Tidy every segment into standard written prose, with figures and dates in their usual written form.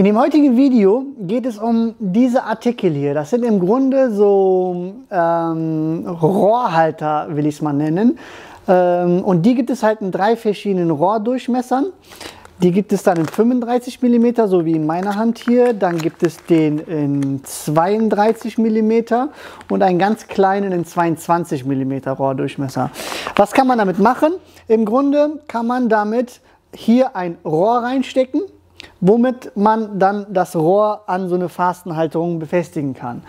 In dem heutigen Video geht es um diese Artikel hier. Das sind im Grunde so Rohrhalter, will ich es mal nennen. Und die gibt es halt in 3 verschiedenen Rohrdurchmessern. Die gibt es dann in 35 mm, so wie in meiner Hand hier. Dann gibt es den in 32 mm und einen ganz kleinen in 22 mm Rohrdurchmesser. Was kann man damit machen? Im Grunde kann man damit hier ein Rohr reinstecken, womit man dann das Rohr an so eine Fastenhalterung befestigen kann.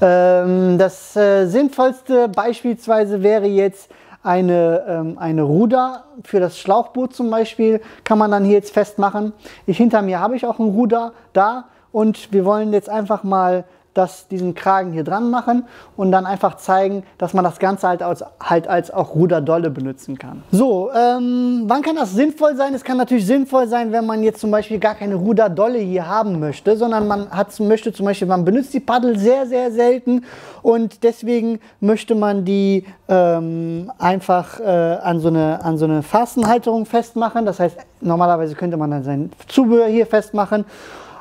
Das sinnvollste beispielsweise wäre jetzt eine Ruder für das Schlauchboot zum Beispiel, kann man dann hier jetzt festmachen. Hinter mir habe ich auch ein Ruder da und wir wollen jetzt einfach mal diesen Kragen hier dran machen und dann einfach zeigen, dass man das Ganze halt als auch Ruderdolle benutzen kann. So, wann kann das sinnvoll sein? Es kann natürlich sinnvoll sein, wenn man jetzt zum Beispiel gar keine Ruderdolle hier haben möchte, sondern man benutzt die Paddel sehr, sehr selten und deswegen möchte man die einfach an so eine Fastenhalterung festmachen. Das heißt, normalerweise könnte man dann sein Zubehör hier festmachen,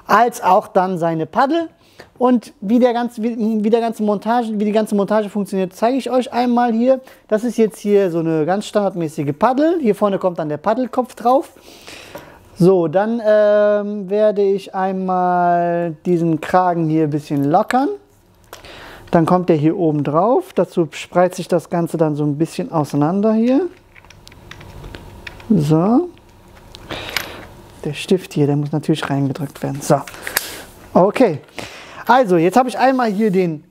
als auch dann seine Paddel. Und wie die ganze Montage funktioniert, zeige ich euch einmal hier. Das ist jetzt hier so eine ganz standardmäßige Paddel. Hier vorne kommt dann der Paddelkopf drauf. So, dann werde ich einmal diesen Kragen hier ein bisschen lockern. Dann kommt der hier oben drauf. Dazu spreizt sich das Ganze dann so ein bisschen auseinander hier. So. Der Stift hier, der muss natürlich reingedrückt werden. So. Okay, also jetzt habe ich einmal hier den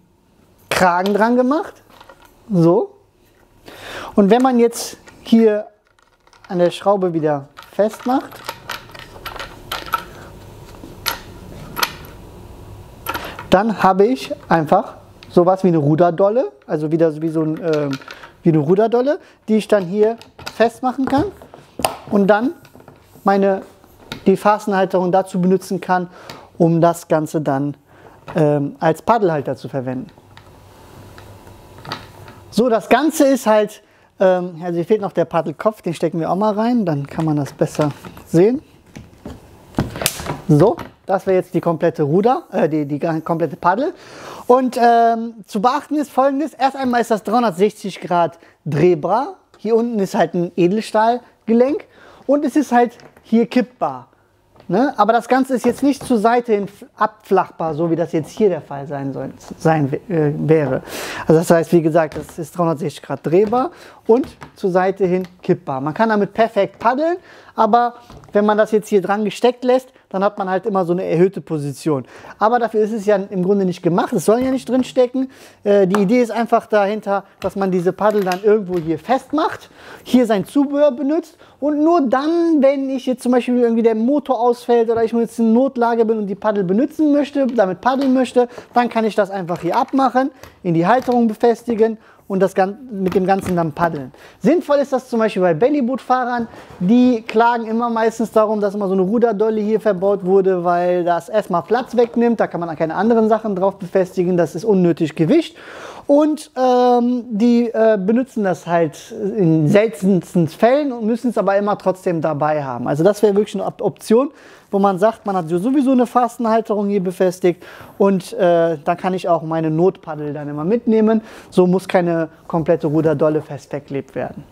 Kragen dran gemacht, so. Und wenn man jetzt hier an der Schraube wieder festmacht, dann habe ich einfach sowas wie eine Ruderdolle, also wieder wie eine Ruderdolle, die ich dann hier festmachen kann und dann die Fastenhalterung dazu benutzen kann, um das Ganze dann als Paddelhalter zu verwenden. So, das Ganze ist halt, also hier fehlt noch der Paddelkopf, den stecken wir auch mal rein, dann kann man das besser sehen. So, das wäre jetzt die komplette komplette Paddel. Und zu beachten ist Folgendes: Erst einmal ist das 360 Grad drehbar, hier unten ist halt ein Edelstahlgelenk und es ist halt hier kippbar. Ne? Aber das Ganze ist jetzt nicht zur Seite hin abflachbar, so wie das jetzt hier der Fall wäre. Also das heißt, wie gesagt, das ist 360 Grad drehbar und zur Seite hin kippbar. Man kann damit perfekt paddeln, aber wenn man das jetzt hier dran gesteckt lässt, dann hat man halt immer so eine erhöhte Position. Aber dafür ist es ja im Grunde nicht gemacht, es soll ja nicht drin stecken. Die Idee ist einfach dahinter, dass man diese Paddel dann irgendwo hier festmacht, hier sein Zubehör benutzt und nur dann, wenn ich jetzt zum Beispiel irgendwie der Motor ausfällt oder ich jetzt in Notlage bin und die Paddel benutzen möchte, damit paddeln möchte, dann kann ich das einfach hier abmachen, in die Halterung befestigen und das Ganze, mit dem Ganzen dann paddeln. Sinnvoll ist das zum Beispiel bei Bellyboot-Fahrern, die klagen immer meistens darum, dass immer so eine Ruderdolle hier verbaut wurde, weil das erstmal Platz wegnimmt, da kann man auch keine anderen Sachen drauf befestigen, das ist unnötig Gewicht und die benutzen das halt in seltensten Fällen und müssen es aber immer trotzdem dabei haben. Also das wäre wirklich eine Option, wo man sagt, man hat sowieso eine Fastenhalterung hier befestigt und da kann ich auch meine Notpaddel dann immer mitnehmen. So muss keine komplette Ruderdolle fest verklebt werden.